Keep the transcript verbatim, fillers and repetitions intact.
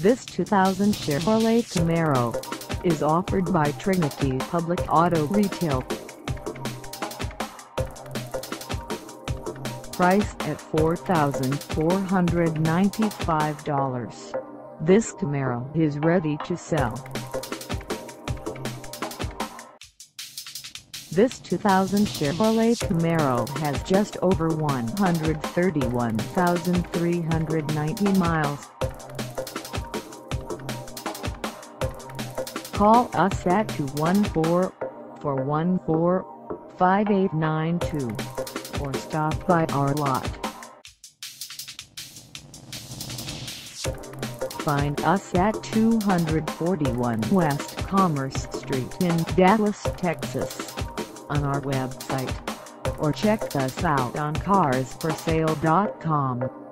This two thousand Chevrolet Camaro is offered by Trinity Public Auto Retail. Priced at four thousand four hundred ninety-five dollars, this Camaro is ready to sell. This two thousand Chevrolet Camaro has just over one hundred thirty-one thousand three hundred ninety miles. Call us at two one four, four one four, five eight nine two or stop by our lot. Find us at two forty-one West Commerce Street in Dallas, Texas, on our website, or check us out on Cars for Sale dot com.